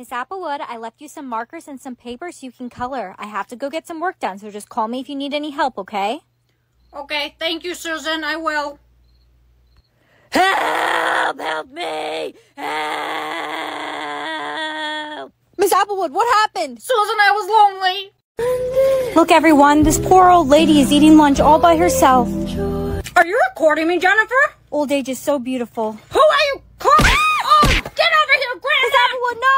Miss Applewood, I left you some markers and some paper so you can color. I have to go get some work done, so just call me if you need any help, okay? Okay, thank you, Susan. I will. Help! Help me! Help! Miss Applewood, what happened? Susan, I was lonely. Look, everyone, this poor old lady is eating lunch all by herself. Are you recording me, Jennifer? Old age is so beautiful. Who are you calling? Oh, get over here, Grandma! Miss Applewood, no!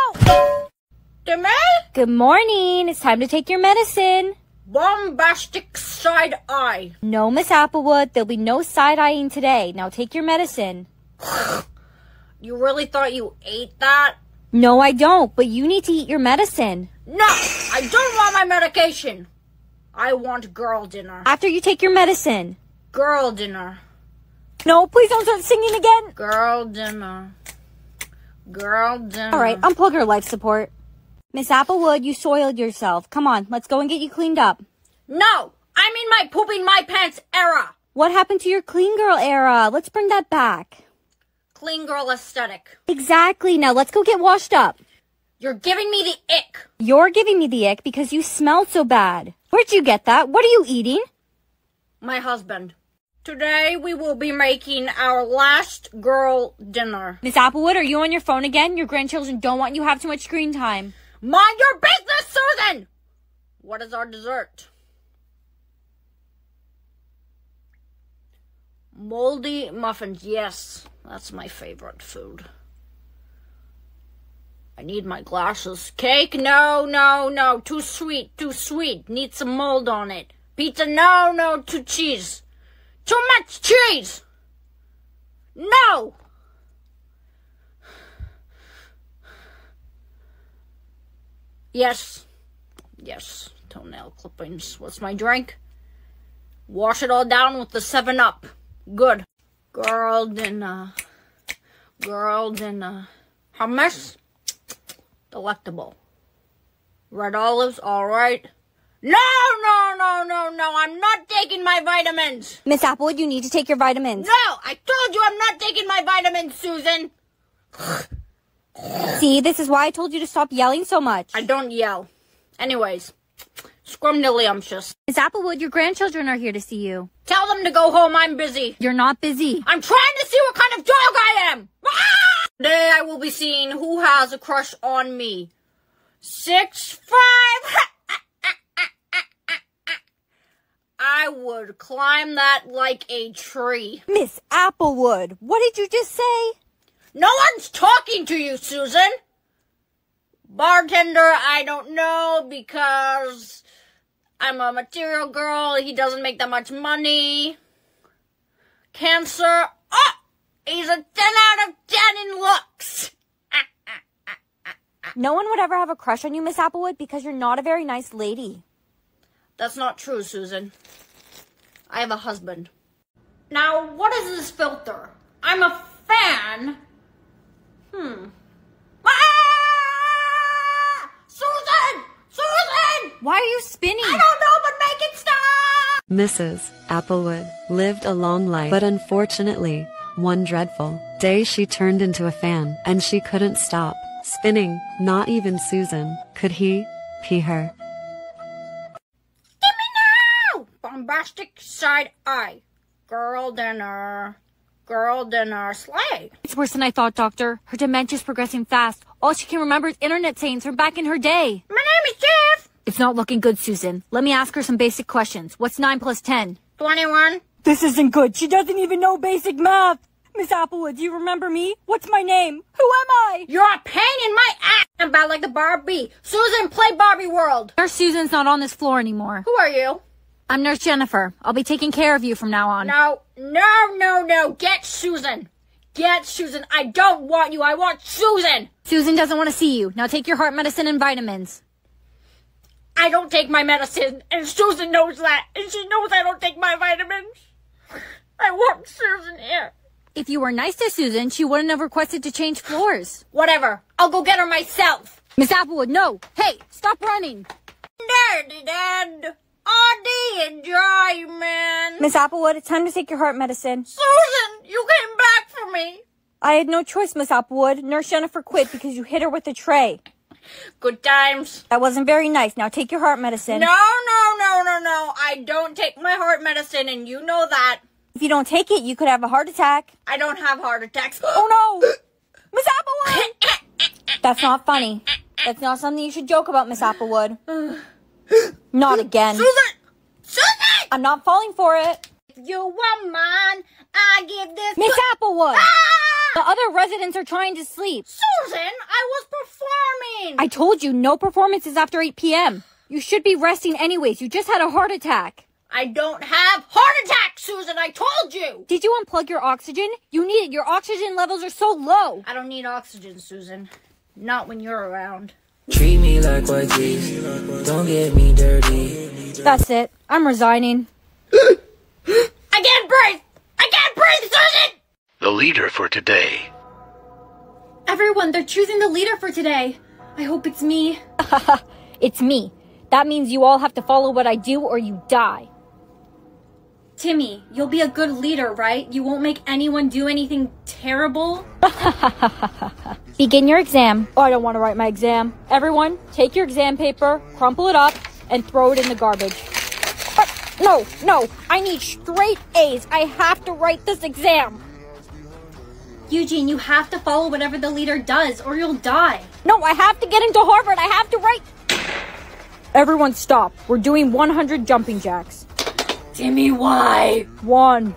Demay? Good morning. It's time to take your medicine. Bombastic side eye. No, Miss Applewood, there'll be no side eyeing today. Now take your medicine. You really thought you ate that? No, I don't, but you need to eat your medicine. No, I don't want my medication. I want girl dinner. After you take your medicine. Girl dinner. No, please don't start singing again. Girl dinner. Girl dinner. All right, unplug her life support. Miss Applewood, you soiled yourself. Come on, let's go and get you cleaned up. No, I'm in my pooping my pants era. What happened to your clean girl era? Let's bring that back. Clean girl aesthetic. Exactly. Now let's go get washed up. You're giving me the ick. You're giving me the ick because you smelled so bad. Where'd you get that? What are you eating? My husband. Today we will be making our last girl dinner. Miss Applewood, are you on your phone again? Your grandchildren don't want you to have too much screen time. Mind your business, Susan! What is our dessert? Moldy muffins, yes. That's my favorite food. I need my glasses. Cake? No, no, no. Too sweet, too sweet. Need some mold on it. Pizza? No, no. Too cheese. Too much cheese! No! Yes. Yes. Toenail clippings. What's my drink? Wash it all down with the 7-Up. Good. Girl dinner. Girl dinner. Hummus? Delectable. Red olives? Alright. No, no, no, no, no. I'm not taking my vitamins. Miss Applewood, you need to take your vitamins. No, I told you I'm not taking my vitamins, Susan. See, this is why I told you to stop yelling so much. I don't yell. Anyways, scrumdiddlyumptious. Miss Applewood, your grandchildren are here to see you. Tell them to go home. I'm busy. You're not busy. I'm trying to see what kind of dog I am. Ah! Today I will be seeing who has a crush on me. 6'5". I would climb that like a tree. Miss Applewood, what did you just say? No one's talking to you, Susan. Bartender, I don't know because I'm a material girl. He doesn't make that much money. Cancer, oh, he's a 10 out of 10 in looks. No one would ever have a crush on you, Miss Applewood, because you're not a very nice lady. That's not true, Susan. I have a husband. Now, what is this filter? I'm a fan. Ah! Susan! Susan! Why are you spinning? I don't know, but make it stop! Mrs. Applewood lived a long life, but unfortunately, one dreadful day she turned into a fan, and she couldn't stop spinning. Not even Susan. Could he pee her? Give me now! Bombastic side eye. Girl dinner. Girl dinner sleigh. It's worse than I thought, Doctor. Her dementia's progressing fast. All she can remember is internet sayings from back in her day. My name is Jeff. It's not looking good, Susan. Let me ask her some basic questions. What's 9 plus 10? 21. This isn't good. She doesn't even know basic math. Miss Applewood, do you remember me? What's my name? Who am I? You're a pain in my ass. I'm about like the Barbie. Susan, play Barbie World. Nurse Susan's not on this floor anymore. Who are you? I'm Nurse Jennifer. I'll be taking care of you from now on. No, no, no, no. Get Susan. Get Susan. I don't want you. I want Susan. Susan doesn't want to see you. Now take your heart medicine and vitamins. I don't take my medicine, and Susan knows that. And she knows I don't take my vitamins. I want Susan here. If you were nice to Susan, she wouldn't have requested to change floors. Whatever. I'll go get her myself. Miss Applewood, no. Hey, stop running. Dirty Dad. Oh, do you enjoy, man? Miss Applewood, it's time to take your heart medicine. Susan, you came back for me. I had no choice, Miss Applewood. Nurse Jennifer quit because you hit her with a tray. Good times. That wasn't very nice. Now take your heart medicine. No, no, no, no, no. I don't take my heart medicine, and you know that. If you don't take it, you could have a heart attack. I don't have heart attacks. Oh, no. Miss Applewood. That's not funny. That's not something you should joke about, Miss Applewood. Not again. Susan! Susan! I'm not falling for it. If you want mine, I give this... Miss Applewood! Ah! The other residents are trying to sleep. Susan, I was performing. I told you, no performances after 8 p.m. You should be resting anyways. You just had a heart attack. I don't have heart attacks, Susan. I told you. Did you unplug your oxygen? You need it. Your oxygen levels are so low. I don't need oxygen, Susan. Not when you're around. Treat me like what these. Don't get me dirty. That's it. I'm resigning. I can't breathe. I can't breathe, Susan. The leader for today. Everyone, they're choosing the leader for today. I hope it's me. It's me. That means you all have to follow what I do or you die. Timmy, you'll be a good leader, right? You won't make anyone do anything terrible. Begin your exam. Oh, I don't want to write my exam. Everyone, take your exam paper, crumple it up, and throw it in the garbage. No, no, I need straight A's. I have to write this exam. Eugene, you have to follow whatever the leader does or you'll die. No, I have to get into Harvard. I have to write. Everyone stop. We're doing 100 jumping jacks. Timmy, why? 1,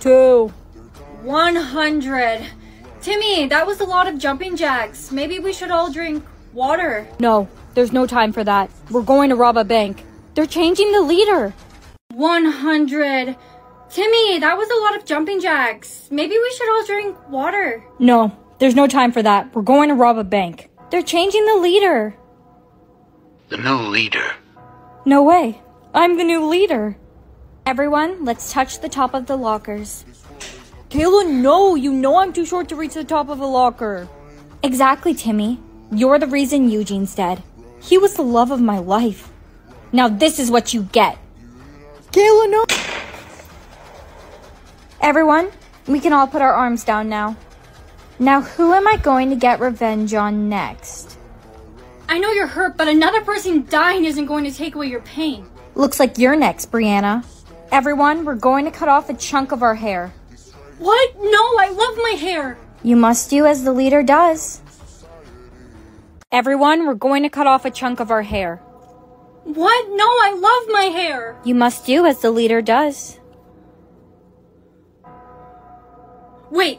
2. 100. Timmy, that was a lot of jumping jacks. Maybe we should all drink water. No, there's no time for that. We're going to rob a bank. They're changing the leader. 100. Timmy, that was a lot of jumping jacks. Maybe we should all drink water. No, there's no time for that. We're going to rob a bank. They're changing the leader. The new leader. No way. I'm the new leader. Everyone, let's touch the top of the lockers. Kayla, no. You know I'm too short to reach the top of a locker. Exactly, Timmy. You're the reason Eugene's dead. He was the love of my life. Now this is what you get. Kayla, no. Everyone, we can all put our arms down now. Now, who am I going to get revenge on next? I know you're hurt, but another person dying isn't going to take away your pain. Looks like you're next, Brianna. Everyone, we're going to cut off a chunk of our hair. What? No, I love my hair. You must do as the leader does. Everyone, we're going to cut off a chunk of our hair. What? No, I love my hair. You must do as the leader does. Wait,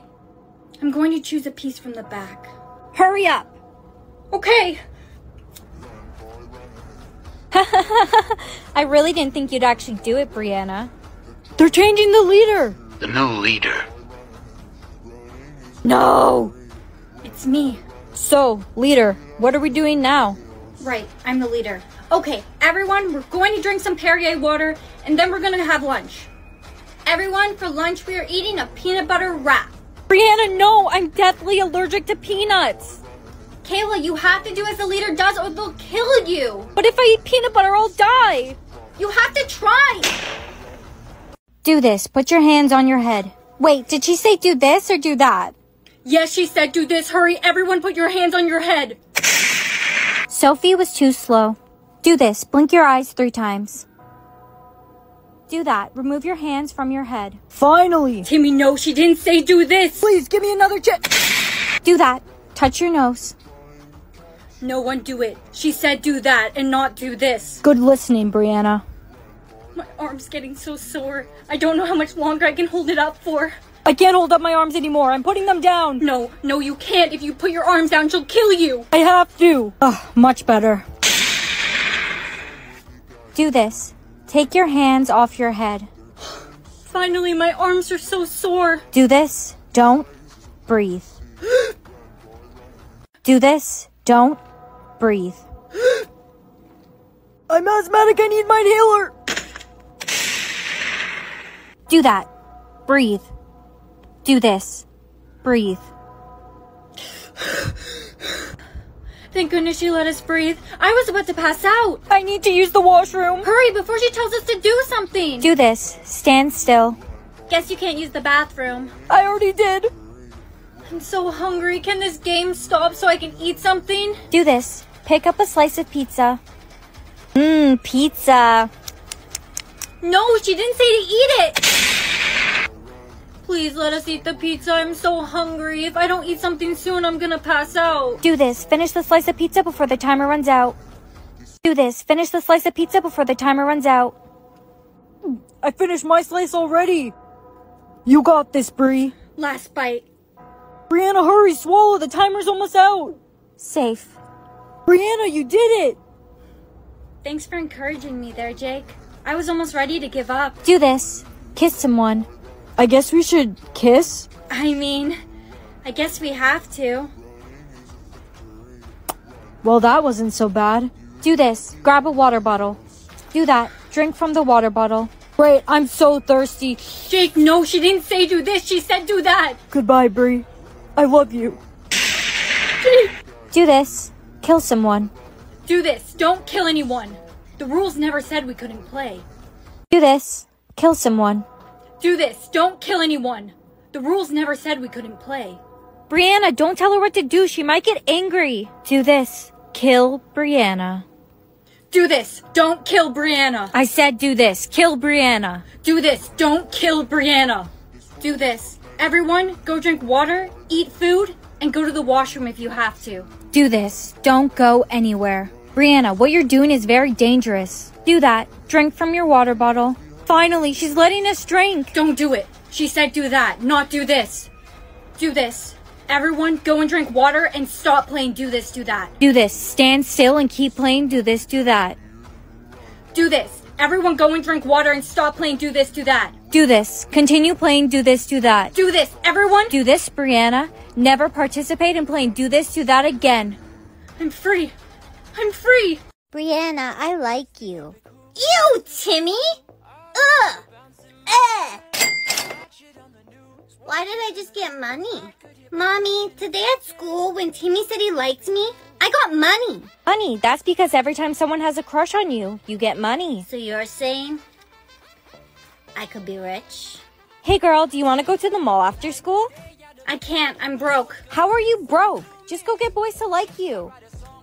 I'm going to choose a piece from the back. Hurry up. Okay. I really didn't think you'd actually do it, Brianna. They're changing the leader. The new leader. No. It's me. So, leader, what are we doing now? Right, I'm the leader. Okay, everyone, we're going to drink some Perrier water, and then we're going to have lunch. Everyone, for lunch, we are eating a peanut butter wrap. Brianna, no, I'm deathly allergic to peanuts. Kayla, you have to do as the leader does or they'll kill you. But if I eat peanut butter, I'll die. You have to try. Do this. Put your hands on your head. Wait, did she say do this or do that? Yes, she said do this. Hurry, everyone, put your hands on your head. Sophie was too slow. Do this. Blink your eyes 3 times. Do that. Remove your hands from your head. Finally! Timmy, no, she didn't say do this! Please, give me another chance! Do that. Touch your nose. No one do it. She said do that and not do this. Good listening, Brianna. My arm's getting so sore. I don't know how much longer I can hold it up for. I can't hold up my arms anymore. I'm putting them down. No, no, you can't. If you put your arms down, she'll kill you. I have to. Ugh, much better. Do this. Take your hands off your head. Finally, my arms are so sore. Do this. Don't breathe. Do this. Don't breathe. I'm asthmatic. I need my inhaler. Do that. Breathe. Do this. Breathe. Thank goodness she let us breathe. I was about to pass out. I need to use the washroom. Hurry before she tells us to do something. Do this. Stand still. Guess you can't use the bathroom. I already did. I'm so hungry. Can this game stop so I can eat something? Do this. Pick up a slice of pizza. Mmm, pizza. No, she didn't say to eat it. Please let us eat the pizza. I'm so hungry. If I don't eat something soon, I'm gonna pass out. Do this. Finish the slice of pizza before the timer runs out. Do this. Finish the slice of pizza before the timer runs out. I finished my slice already. You got this, Bree. Last bite. Brianna, hurry, swallow. The timer's almost out. Safe. Brianna, you did it. Thanks for encouraging me there, Jake. I was almost ready to give up. Do this. Kiss someone. I guess we should kiss? I mean, I guess we have to. Well, that wasn't so bad. Do this. Grab a water bottle. Do that. Drink from the water bottle. Great, I'm so thirsty. Jake, no, she didn't say do this. She said do that. Goodbye, Bree. I love you. Jake. Do this. Kill someone. Do this. Don't kill anyone. The rules never said we couldn't play. Do this. Kill someone. Do this. Don't kill anyone. The rules never said we couldn't play. Brianna, don't tell her what to do. She might get angry. Do this. Kill Brianna. Do this. Don't kill Brianna. I said do this. Kill Brianna. Do this. Don't kill Brianna. Do this. Everyone, go drink water, eat food, and go to the washroom if you have to. Do this. Don't go anywhere. Brianna, what you're doing is very dangerous. Do that. Drink from your water bottle. Finally, she's letting us drink. Don't do it. She said do that, not do this. Do this. Everyone, go and drink water and stop playing do this, do that. Do this. Stand still and keep playing do this, do that. Do this. Everyone, go and drink water and stop playing do this, do that. Do this. Continue playing do this, do that. Do this. Everyone. Do this, Brianna. Never participate in playing do this, do that again. I'm free. I'm free! Brianna, I like you. Ew, Timmy! Ugh! Why did I just get money? Mommy, today at school, when Timmy said he liked me, I got money. Honey, that's because every time someone has a crush on you, you get money. So you're saying I could be rich? Hey girl, do you want to go to the mall after school? I can't, I'm broke. How are you broke? Just go get boys to like you.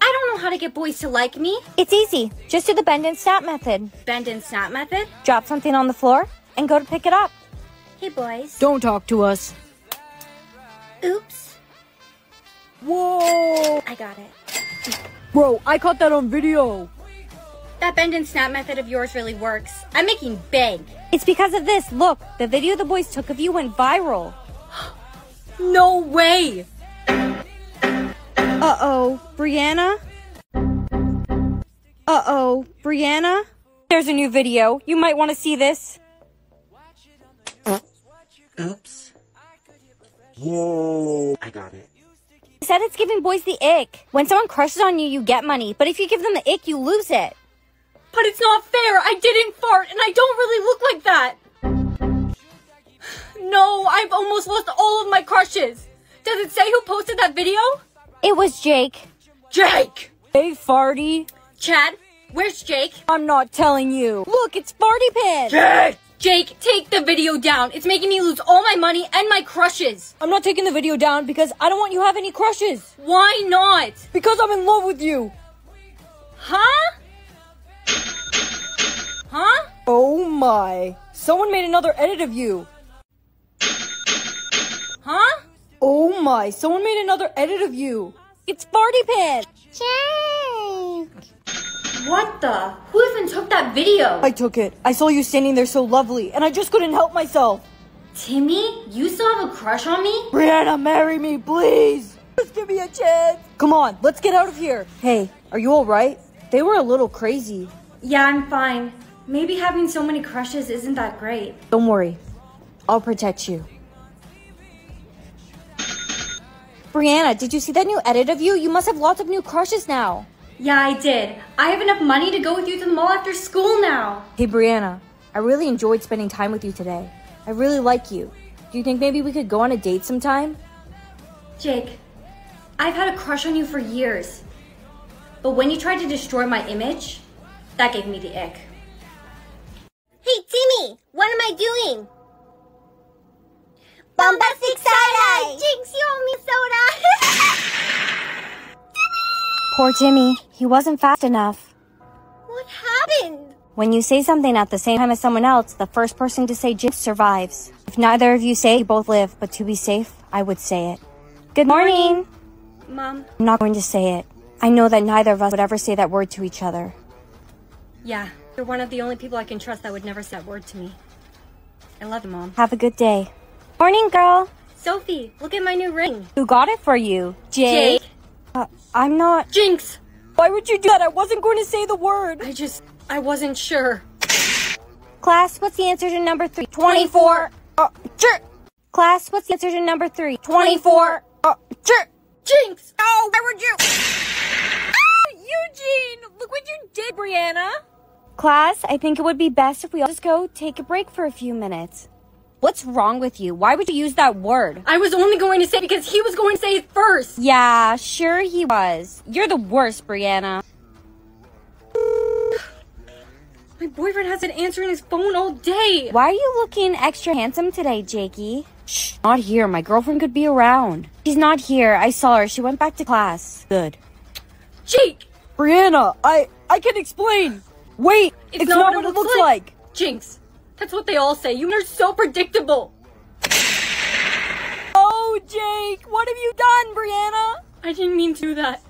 I don't know how to get boys to like me. It's easy. Just do the bend and snap method. Bend and snap method? Drop something on the floor and go to pick it up. Hey, boys. Don't talk to us. Oops. Whoa. I got it. Bro, I caught that on video. That bend and snap method of yours really works. I'm making bank. It's because of this. Look, the video the boys took of you went viral. No way. Uh-oh, Brianna? Uh-oh, Brianna? There's a new video. You might want to see this. Oops. Whoa. I got it. He said it's giving boys the ick. When someone crushes on you, you get money. But if you give them the ick, you lose it. But it's not fair. I didn't fart, and I don't really look like that. No, I've almost lost all of my crushes. Does it say who posted that video? It was Jake. Jake! Hey, Farty. Chad, where's Jake? I'm not telling you. Look, it's Farty Pin. Jake! Jake, take the video down. It's making me lose all my money and my crushes. I'm not taking the video down because I don't want you to have any crushes. Why not? Because I'm in love with you. Huh? Huh? Oh my. Someone made another edit of you. Huh? Oh my, someone made another edit of you. It's Farty Pin. Jake. What the? Who even took that video? I took it. I saw you standing there so lovely, and I just couldn't help myself. Timmy, you still have a crush on me? Brianna, marry me, please. Just give me a chance. Come on, let's get out of here. Hey, are you all right? They were a little crazy. Yeah, I'm fine. Maybe having so many crushes isn't that great. Don't worry. I'll protect you. Brianna, did you see that new edit of you? You must have lots of new crushes now. Yeah, I did. I have enough money to go with you to the mall after school now. Hey, Brianna, I really enjoyed spending time with you today. I really like you. Do you think maybe we could go on a date sometime? Jake, I've had a crush on you for years. But when you tried to destroy my image, that gave me the ick. Hey, Timmy, what am I doing? Bombastic side-eye! Jinx, you owe me soda! Jimmy! Poor Jimmy. He wasn't fast enough. What happened? When you say something at the same time as someone else, the first person to say Jinx survives. If neither of you say it, you both live. But to be safe, I would say it. Good morning! Mom. I'm not going to say it. I know that neither of us would ever say that word to each other. Yeah. You're one of the only people I can trust that would never say that word to me. I love you, Mom. Have a good day. Morning, girl. Sophie, look at my new ring. Who got it for you? Jake? I'm not... Jinx! Why would you do that? I wasn't going to say the word. I wasn't sure. Class, what's the answer to number 3? 24. Jerk! Class, what's the answer to number 3? 24. Jerk! Jinx! Oh, why would you... Ah, Eugene! Look what you did, Brianna! Class, I think it would be best if we all just go take a break for a few minutes. What's wrong with you? Why would you use that word? I was only going to say it because he was going to say it first. Yeah, sure he was. You're the worst, Brianna. My boyfriend hasn't answering his phone all day. Why are you looking extra handsome today, Jakey? Shh, not here. My girlfriend could be around. She's not here. I saw her. She went back to class. Good. Jake! Brianna, I can explain. Wait, it's not what it looks like. Jinx, that's what they all say. You are so predictable. Oh, Jake, what have you done, Brianna? I didn't mean to do that.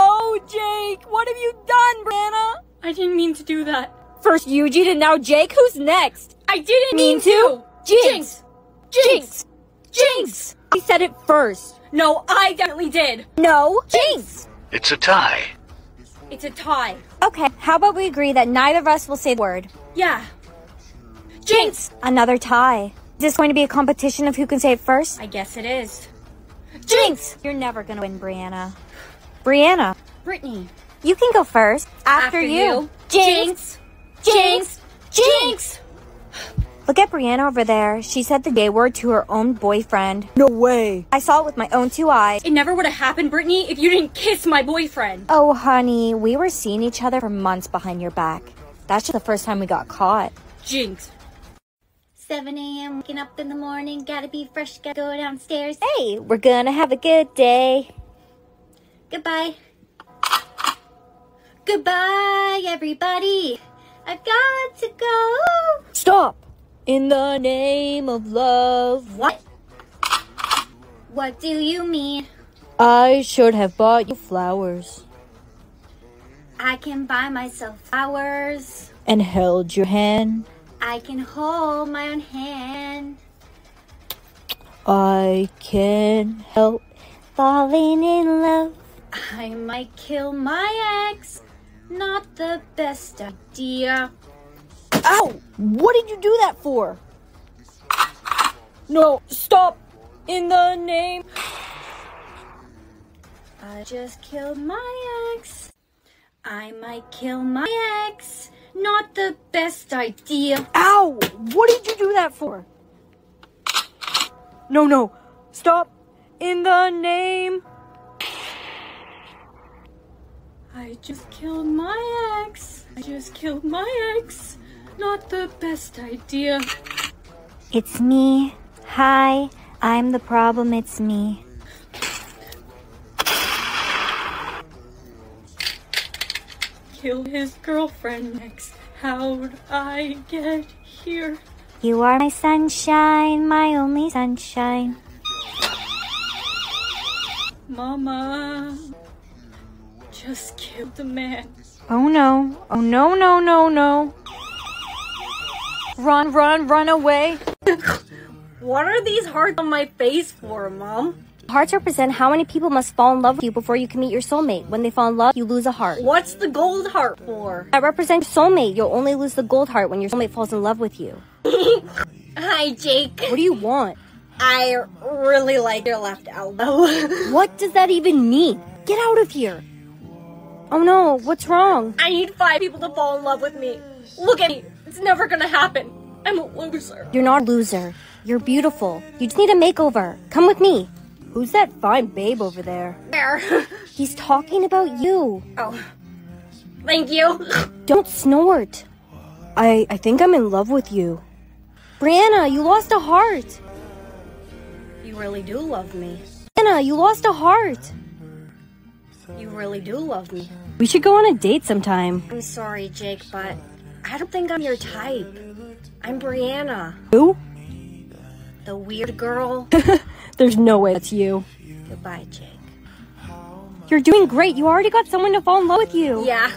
Oh, Jake, what have you done, Brianna? I didn't mean to do that. First Eugene and now Jake, who's next? I didn't mean to. Jinx. Jinx. Jinx. Jinx. I said it first. No, I definitely did. No, Jinx. It's a tie. It's a tie. Okay, how about we agree that neither of us will say the word? Yeah. Jinx! Another tie. Is this going to be a competition of who can say it first? I guess it is. Jinx! You're never gonna win, Brianna. Brianna. Brittany. You can go first. After you. Jinx! Jinx! Jinx! Look at Brianna over there. She said the gay word to her own boyfriend. No way. I saw it with my own two eyes. It never would have happened, Brittany, if you didn't kiss my boyfriend. Oh, honey, we were seeing each other for months behind your back. That's just the first time we got caught. Jinx. 7 a.m. waking up in the morning. Gotta be fresh. Gotta go downstairs. Hey, we're gonna have a good day. Goodbye. Goodbye, everybody. I've got to go. Stop. In the name of love. What? What do you mean? I should have bought you flowers. I can buy myself flowers. And held your hand. I can hold my own hand. I can help falling in love. I might kill my ex. Not the best idea. Ow! What did you do that for? No, stop! In the name... I just killed my ex. I might kill my ex. Not the best idea. Ow! What did you do that for? No. Stop! In the name... I just killed my ex. I just killed my ex. Not the best idea. It's me. Hi, I'm the problem, it's me. Kill his girlfriend next. How'd I get here? You are my sunshine, my only sunshine. Mama just killed a man. Oh no. Oh no. Run away. What are these hearts on my face for, Mom? Hearts represent how many people must fall in love with you before you can meet your soulmate. When they fall in love, you lose a heart. What's the gold heart for? That represents your soulmate. You'll only lose the gold heart when your soulmate falls in love with you. Hi, Jake. What do you want? I really like your left elbow. What does that even mean? Get out of here. Oh no, what's wrong? I need 5 people to fall in love with me. Look at me. It's never gonna happen. I'm a loser. You're not a loser. You're beautiful. You just need a makeover. Come with me. Who's that fine babe over there? There. He's talking about you. Oh. Thank you. Don't snort. I think I'm in love with you. Brianna, you lost a heart. really do love me. Anna, you lost a heart. You really do love me. We should go on a date sometime. I'm sorry, Jake, but I don't think I'm your type. I'm Brianna. Who? The weird girl. There's no way that's you. Goodbye, Jake. You're doing great. You already got someone to fall in love with you. Yeah.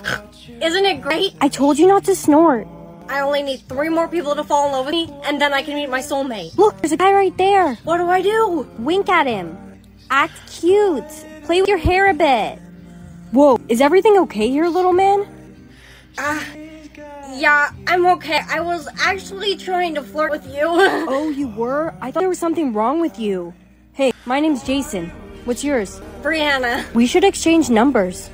Isn't it great? I told you not to snort. I only need 3 more people to fall in love with me, and then I can meet my soulmate. Look, there's a guy right there. What do I do? Wink at him. Act cute. Play with your hair a bit. Whoa, is everything okay here, little man? Yeah, I'm okay. I was actually trying to flirt with you. Oh, you were? I thought there was something wrong with you. Hey, my name's Jason. What's yours? Brianna. We should exchange numbers.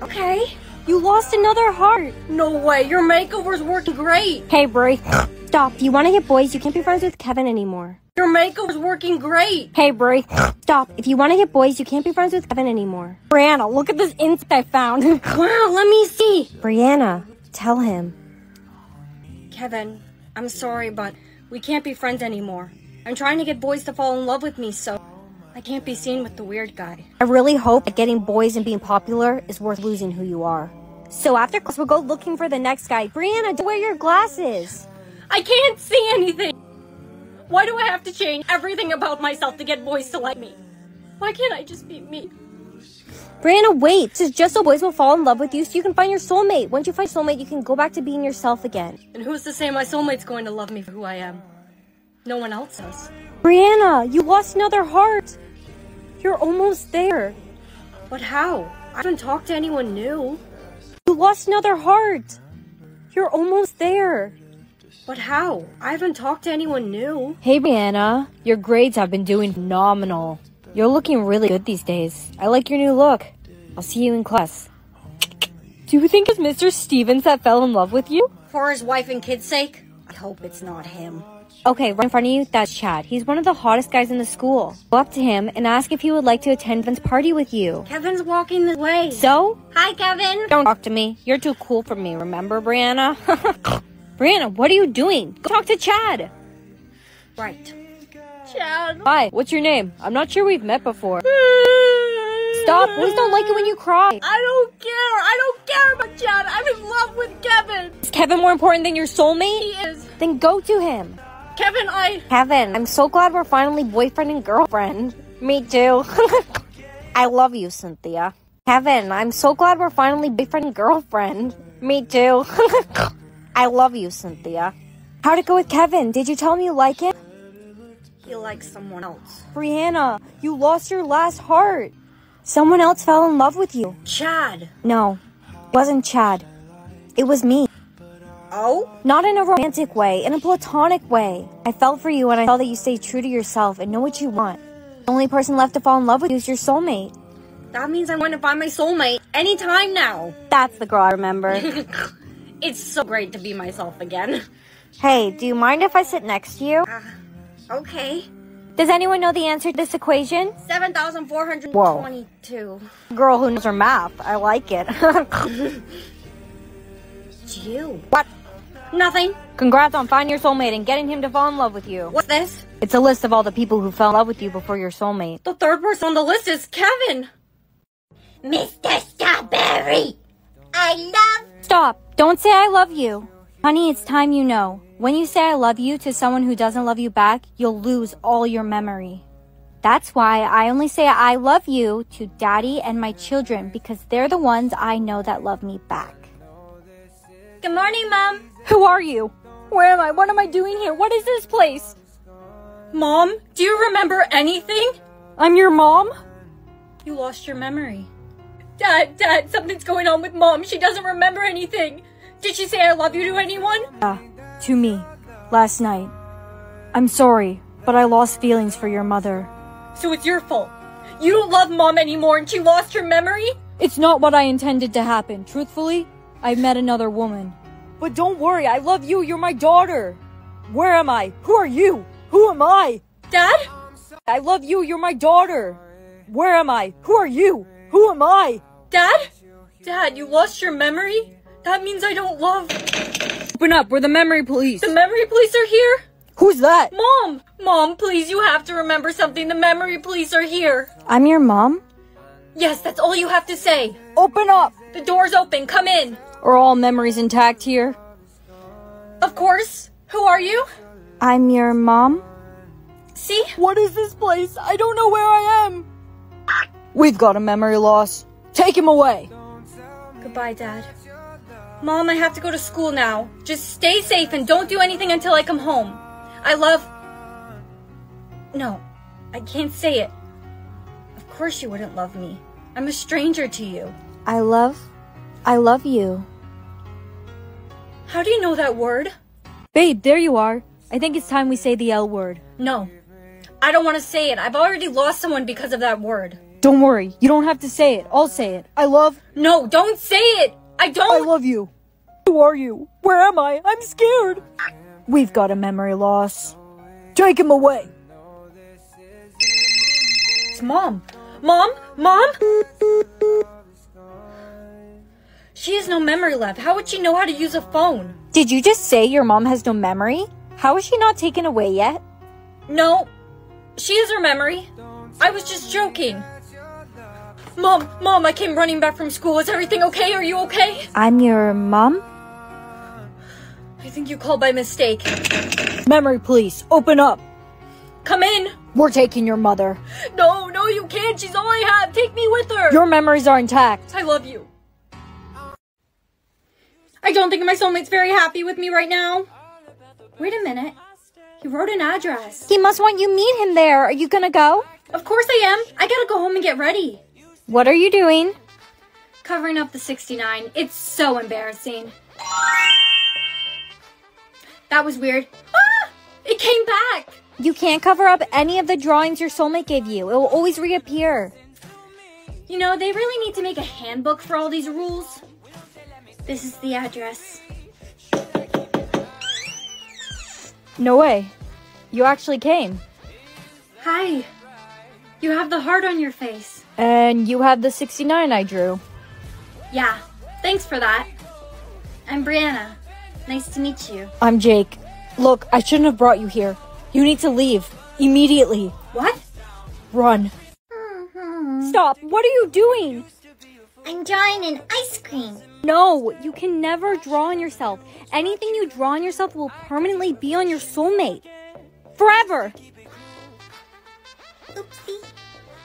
Okay. You lost another heart. No way. Your makeover's working great. Hey, Bri. Stop. You want to hit boys, you can't be friends with Kevin anymore. Your makeover's working great. Hey, Bri. Stop. If you want to hit boys, you can't be friends with Kevin anymore. Brianna, look at this insect I found. Wow, let me see. Brianna, tell him. Kevin, I'm sorry, but we can't be friends anymore. I'm trying to get boys to fall in love with me, so I can't be seen with the weird guy. I really hope that getting boys and being popular is worth losing who you are. So after class, we'll go looking for the next guy. Brianna, don't wear your glasses. I can't see anything. Why do I have to change everything about myself to get boys to like me? Why can't I just be me? Brianna, wait. This is just so boys will fall in love with you so you can find your soulmate. Once you find your soulmate, you can go back to being yourself again. And who's to say my soulmate's going to love me for who I am? No one else does. Brianna, you lost another heart. You're almost there. But how? I haven't talked to anyone new. You lost another heart. You're almost there. But how? I haven't talked to anyone new. Hey, Brianna. Your grades have been doing phenomenal. You're looking really good these days. I like your new look. I'll see you in class. Do you think it's Mr. Stevens that fell in love with you? For his wife and kids' sake? I hope it's not him. Okay, right in front of you, that's Chad. He's one of the hottest guys in the school. Go up to him and ask if he would like to attend Kevin's party with you. Kevin's walking this way. So? Hi, Kevin. Don't talk to me. You're too cool for me, remember, Brianna? Brianna, what are you doing? Go talk to Chad. Right. Chad. Hi, what's your name? I'm not sure we've met before. Stop. Boys don't like it when you cry. I don't care. I don't care about Chad. I'm in love with Kevin. Is Kevin more important than your soulmate? He is. Then go to him. Kevin, Kevin, I'm so glad we're finally boyfriend and girlfriend. Me too. I love you, Cynthia. Kevin, I'm so glad we're finally boyfriend and girlfriend. Me too. I love you, Cynthia. How'd it go with Kevin? Did you tell him you like him? He likes someone else. Brianna, you lost your last heart. Someone else fell in love with you. Chad. No, it wasn't Chad. It was me. Oh? Not in a romantic way, in a platonic way. I fell for you when I saw that you stay true to yourself and know what you want. The only person left to fall in love with you is your soulmate. That means I'm going to find my soulmate anytime now. That's the girl I remember. It's so great to be myself again. Hey, do you mind if I sit next to you? Okay. Does anyone know the answer to this equation? 7,422. Whoa. Girl who knows her math. I like it. It's you. What? Nothing. Congrats on finding your soulmate and getting him to fall in love with you. What's this? It's a list of all the people who fell in love with you before your soulmate. The third person on the list is Kevin. Mr. Strawberry, I love... Stop. Don't say I love you. Honey, it's time you know. When you say I love you to someone who doesn't love you back, you'll lose all your memory. That's why I only say I love you to Daddy and my children because they're the ones I know that love me back. Good morning, Mom. Who are you? Where am I? What am I doing here? What is this place? Mom, do you remember anything? I'm your mom? You lost your memory. Dad, something's going on with Mom. She doesn't remember anything. Did she say I love you to anyone? Yeah, to me. Last night. I'm sorry, but I lost feelings for your mother. So it's your fault. You don't love Mom anymore and she lost your memory? It's not what I intended to happen. Truthfully, I met another woman. But don't worry, I love you, you're my daughter. Where am I? Who are you? Who am I? Dad? I love you, you're my daughter. Where am I? Who are you? Who am I? Dad? Dad, you lost your memory? That means I don't love... Open up, we're the memory police. The memory police are here? Who's that? Mom! Mom, please, you have to remember something. The memory police are here. I'm your mom? Yes, that's all you have to say. Open up! The door's open. Come in. Are all memories intact here? Of course. Who are you? I'm your mom. See? What is this place? I don't know where I am. We've got a memory loss. Take him away. Goodbye, Dad. Mom, I have to go to school now. Just stay safe and don't do anything until I come home. I love... No, I can't say it. Of course you wouldn't love me. I'm a stranger to you. I love you. How do you know that word? Babe, there you are. I think it's time we say the L word. No, I don't want to say it. I've already lost someone because of that word. Don't worry. You don't have to say it. I'll say it. I love... No, don't say it. I don't... I love you. Who are you? Where am I? I'm scared. We've got a memory loss. Take him away. It's Mom. Mom? Mom? She has no memory left. How would she know how to use a phone? Did you just say your mom has no memory? How is she not taken away yet? No. She has her memory. I was just joking. Mom, I came running back from school. Is everything okay? Are you okay? I'm your mom? I think you called by mistake. Memory police, open up. Come in. We're taking your mother. No, you can't. She's all I have. Take me with her. Your memories are intact. I love you. I don't think my soulmate's very happy with me right now. Wait a minute. He wrote an address. He must want you meet him there. Are you gonna go? Of course I am. I gotta go home and get ready. What are you doing? Covering up the 69. It's so embarrassing. That was weird. Ah! It came back! You can't cover up any of the drawings your soulmate gave you. It will always reappear. You know, they really need to make a handbook for all these rules. This is the address. No way. You actually came. Hi. You have the heart on your face. And you have the 69 I drew. Yeah. Thanks for that. I'm Brianna. Nice to meet you. I'm Jake. Look, I shouldn't have brought you here. You need to leave. Immediately. What? Run. Stop. What are you doing? I'm drawing an ice cream. No, you can never draw on yourself. Anything you draw on yourself will permanently be on your soulmate. Forever. Oopsie.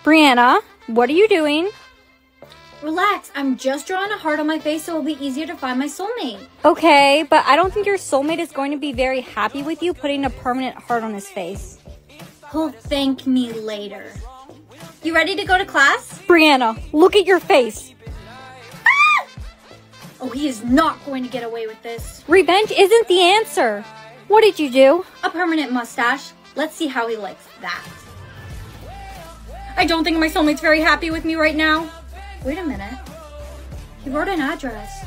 Brianna, what are you doing? Relax, I'm just drawing a heart on my face so it'll be easier to find my soulmate. Okay, but I don't think your soulmate is going to be very happy with you putting a permanent heart on his face. He'll thank me later. You ready to go to class? Brianna, look at your face. Oh, he is not going to get away with this. Revenge isn't the answer. What did you do? A permanent mustache. Let's see how he likes that. I don't think my soulmate's very happy with me right now. Wait a minute. He wrote an address.